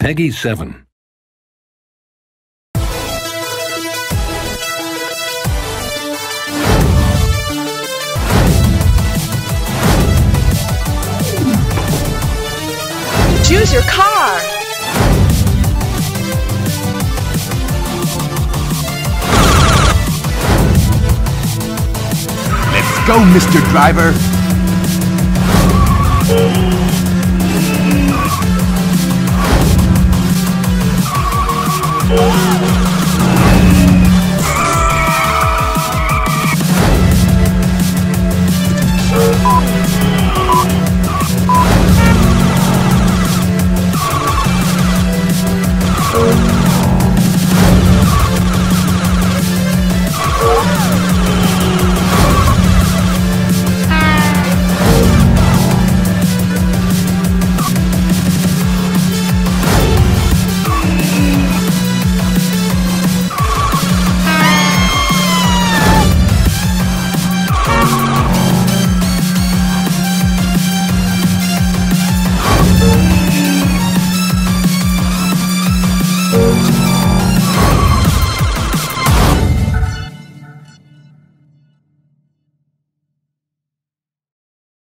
Peggy 7. Choose your car. Let's go, Mr. Driver. Oh.